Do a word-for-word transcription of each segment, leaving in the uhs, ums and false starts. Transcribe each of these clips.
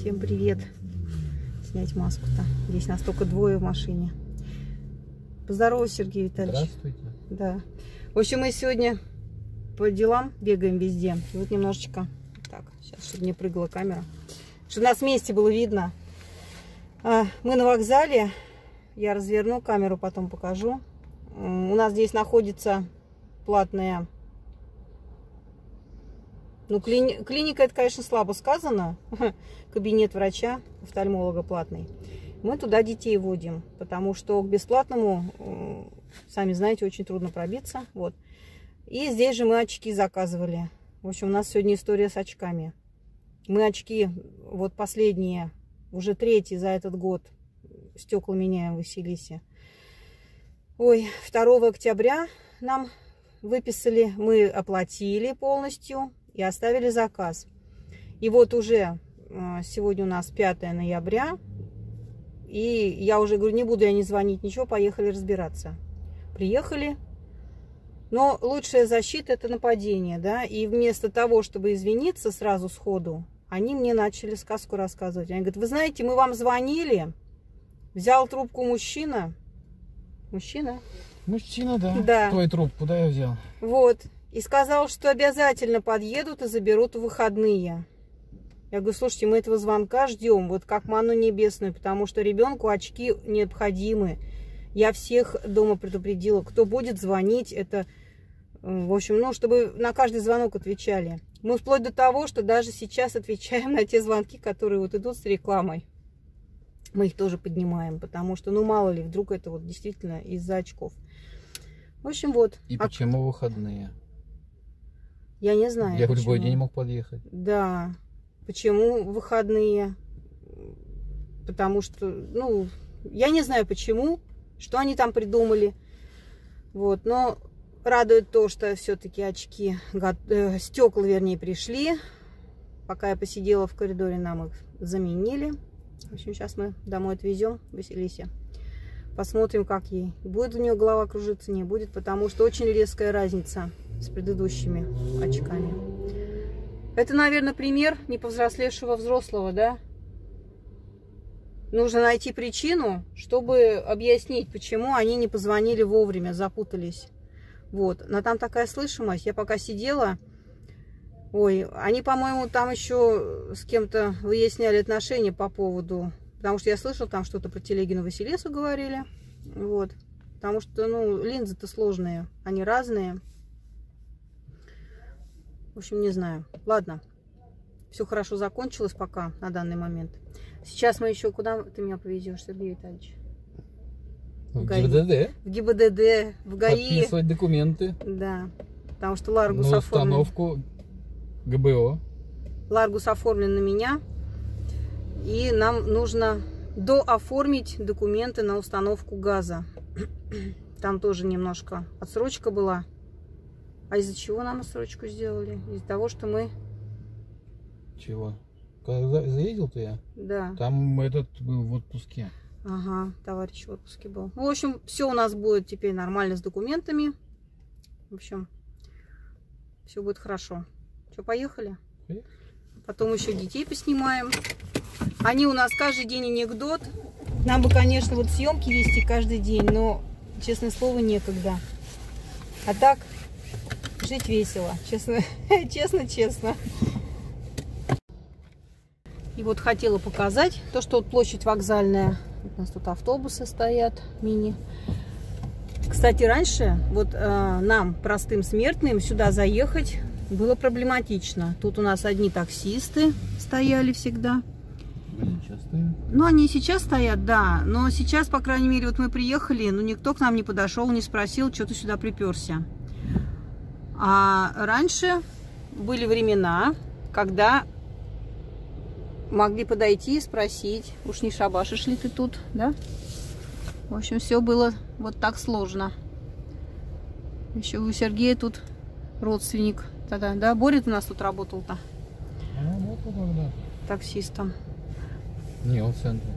Всем привет. Снять маску-то. Здесь нас только двое в машине. Поздорово, Сергей Витальевич. Здравствуйте. Да. В общем, мы сегодня по делам бегаем везде. И вот немножечко. Так, сейчас, чтобы не прыгала камера. Чтобы нас вместе было видно. Мы на вокзале. Я разверну камеру, потом покажу. У нас здесь находится платная... Ну, клини... клиника, это, конечно, слабо сказано. Кабинет врача, офтальмолога платный. Мы туда детей водим, потому что к бесплатному, сами знаете, очень трудно пробиться. Вот. И здесь же мы очки заказывали. В общем, у нас сегодня история с очками. Мы очки, вот последние, уже третий за этот год, стекла меняем в Василисе. Ой, второго октября нам выписали, мы оплатили полностью. И оставили заказ. И вот уже сегодня у нас пятое ноября. И я уже говорю, не буду я не звонить, ничего, поехали разбираться. Приехали. Но лучшая защита — это нападение, да. И вместо того, чтобы извиниться сразу сходу, они мне начали сказку рассказывать. Они говорят, вы знаете, мы вам звонили. Взял трубку мужчина. Мужчина? Мужчина, да. Да. Твою трубку, да, я взял. Вот. И сказал, что обязательно подъедут и заберут в выходные. Я говорю, слушайте, мы этого звонка ждем, вот как ману небесную, потому что ребенку очки необходимы. Я всех дома предупредила, кто будет звонить, это, в общем, ну, чтобы на каждый звонок отвечали. Мы вплоть до того, что даже сейчас отвечаем на те звонки, которые вот идут с рекламой. Мы их тоже поднимаем, потому что, ну, мало ли, вдруг это вот действительно из-за очков. В общем, вот. И почему выходные? Я не знаю. Я в любой день мог подъехать. Да. Почему выходные? Потому что, ну, я не знаю почему, что они там придумали. Вот, но радует то, что все-таки очки, стекла, вернее, пришли. Пока я посидела в коридоре, нам их заменили. В общем, сейчас мы домой отвезем Василисе. Посмотрим, как ей. Будет у нее голова кружиться, не будет, потому что очень резкая разница с предыдущими очками. Это, наверное, пример неповзрослевшего взрослого, да? Нужно найти причину, чтобы объяснить, почему они не позвонили вовремя, запутались. Вот. Но там такая слышимость. Я пока сидела... Ой, они, по-моему, там еще с кем-то выясняли отношения по поводу... Потому что я слышала, там что-то про Телегину, Василису говорили. Вот. Потому что, ну, линзы-то сложные. Они разные. В общем, не знаю. Ладно. Все хорошо закончилось пока, на данный момент. Сейчас мы еще... Куда ты меня повезешь, Сергей Витальевич? В ГАИ. ГИБДД. В ГИБДД, в ГАИ. Подписывать документы. Да. Потому что Ларгус оформлен... На установку ГБО. Ларгус оформлен на меня. И нам нужно дооформить документы на установку газа. Там тоже немножко отсрочка была. А из-за чего нам отсрочку сделали? Из-за того, что мы... Чего? Когда заездил-то я? Да. Там этот был в отпуске. Ага, товарищ в отпуске был. В общем, все у нас будет теперь нормально с документами. В общем, все будет хорошо. Что, поехали? Потом еще детей поснимаем. Они у нас каждый день анекдот. Нам бы, конечно, вот съемки вести каждый день, но, честное слово, некогда. А так, жить весело. Честно, честно, честно. И вот хотела показать то, что вот площадь вокзальная. У нас тут автобусы стоят, мини. Кстати, раньше вот э, нам, простым смертным, сюда заехать было проблематично. Тут у нас одни таксисты стояли всегда. Ну, они сейчас стоят, да. Но сейчас, по крайней мере, вот мы приехали, но никто к нам не подошел, не спросил, что ты сюда приперся. А раньше были времена, когда могли подойти и спросить, уж не шабашишь ли ты тут, да? В общем, все было вот так сложно. Еще у Сергея тут родственник. Тогда, да, Борис у нас тут работал-то. Таксистом. Не, он в центре.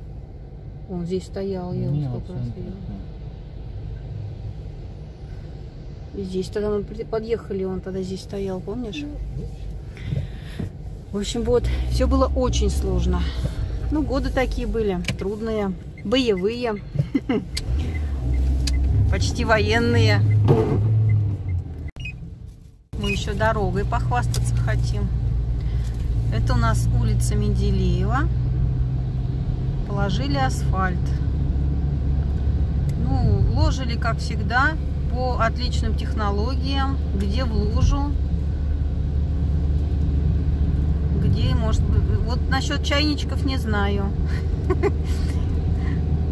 Он здесь стоял, я его сколько раз видела. И здесь тогда мы подъехали, он тогда здесь стоял, помнишь? В общем, вот, все было очень сложно. Ну, годы такие были, трудные, боевые, почти военные. Мы еще дорогой похвастаться хотим. Это у нас улица Менделеева. Положили асфальт. Ну, ложили, как всегда, по отличным технологиям, где в лужу. Где, может быть, вот насчет чайничков не знаю.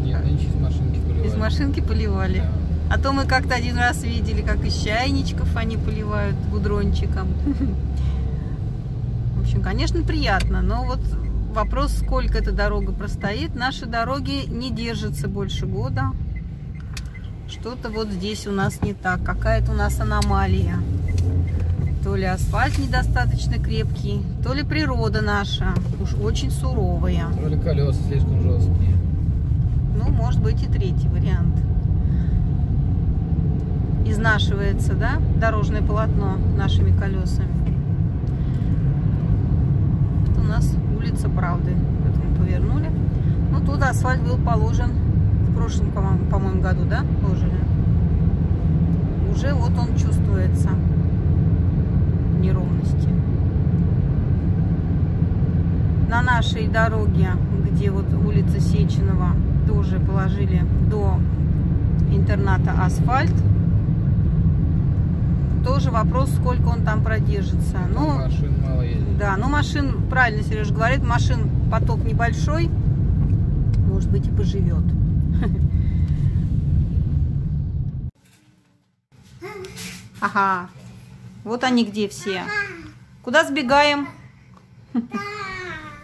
Нет, они из машинки поливали. Из машинки поливали. Да. А то мы как-то один раз видели, как из чайничков они поливают гудрончиком. В общем, конечно, приятно, но вот вопрос, сколько эта дорога простоит. Наши дороги не держатся больше года. Что-то вот здесь у нас не так. Какая-то у нас аномалия. То ли асфальт недостаточно крепкий, то ли природа наша уж очень суровая. То ли колеса слишком жесткие. Ну, может быть, и третий вариант. Изнашивается, да, дорожное полотно нашими колесами. Это у нас улица Правды. Поэтому повернули. Ну, тут асфальт был положен в прошлом, по-моему, году, да, положили. Уже вот он чувствуется. Неровности. На нашей дороге, где вот улица Сеченова, тоже положили до интерната асфальт. Тоже вопрос, сколько он там продержится. Ну, машин мало ездит. Да, но машин, правильно Сережа говорит, машин поток небольшой, может быть, и поживет. Ага. Вот они где все. Куда сбегаем?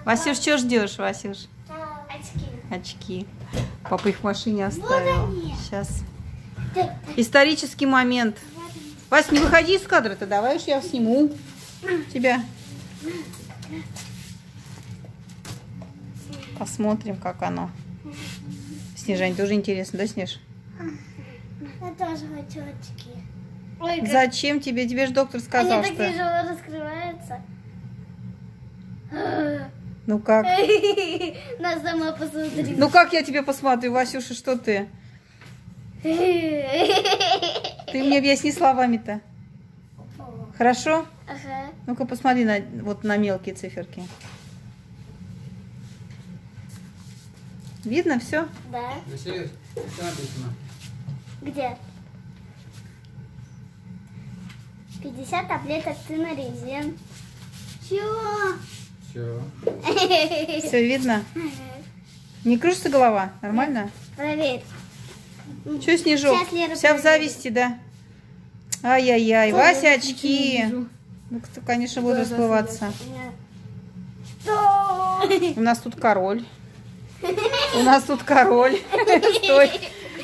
Васюш, что ждешь, Васюш? Очки. Очки. Папа их в машине оставил. Сейчас. Исторический момент. Вась, не выходи из кадра-то, давай уж я сниму тебя. Посмотрим, как оно. Снежань, тоже интересно, да, Снеж? Я тоже хочу очки. Ой, как... Зачем тебе? Тебе же доктор сказал, они так что... тяжело раскрываются. Ну как? На сама посмотри. Ну как я тебе посмотрю, Васюша, что ты? Ты мне объясни словами-то. Хорошо? Ага. Ну-ка посмотри на, вот, на мелкие циферки. Видно все? Да. Василиса, что написано? Где? пятьдесят таблеток ты нарезан. Чего? Все. Все видно? Не кружится голова? Нормально? Проверь. Че, Снежок? Вся в зависти, да? Ай-яй-яй. Вася, очки. Ну, конечно, будут расплываться. У нас тут король. У нас тут король. Стой.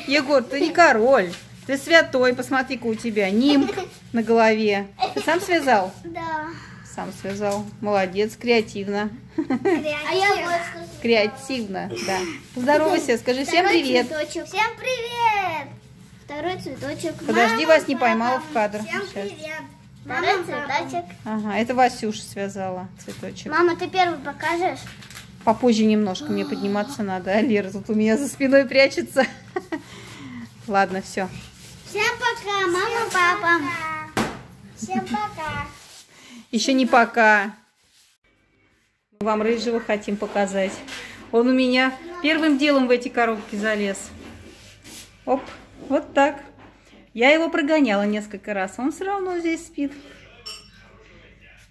Егор, ты не король. Ты святой, посмотри-ка, у тебя нимб на голове. Ты сам связал? Да. Сам связал. Молодец, креативно. Креативно. Креативно, да. Поздоровайся, скажи всем привет. Всем привет. Второй цветочек. Подожди, вас не поймала в кадр. Всем привет. Второй цветочек. Ага, это Васюша связала цветочек. Мама, ты первый покажешь? Попозже немножко, мне подниматься надо. А Лера тут у меня за спиной прячется. Ладно, все. Всем пока, мама, папа. Всем пока. Еще не пока. Мы вам рыжего хотим показать. Он у меня первым делом в эти коробки залез. Оп, вот так. Я его прогоняла несколько раз. Он все равно здесь спит.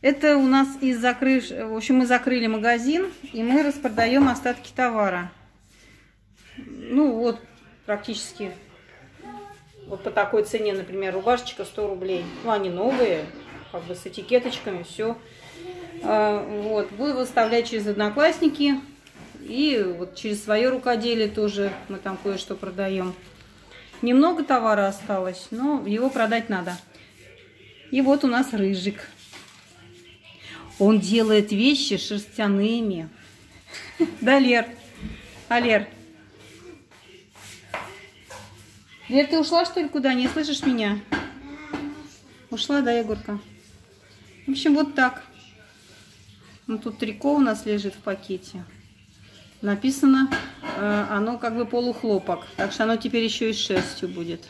Это у нас из закрыш... В общем, мы закрыли магазин, и мы распродаем остатки товара. Ну вот, практически... Вот по такой цене, например, рубашечка сто рублей. Ну, они новые, как бы с этикеточками, все. Вот, буду выставлять через Одноклассники. И вот через свое рукоделие тоже мы там кое-что продаем. Немного товара осталось, но его продать надо. И вот у нас рыжик. Он делает вещи шерстяными. Да, Лер? А, Лер? Лер, ты ушла, что ли, куда? Не слышишь меня? Ушла, да, Егорка? В общем, вот так. Ну, тут трико у нас лежит в пакете. Написано, оно как бы полухлопок. Так что оно теперь еще и с шерстью будет.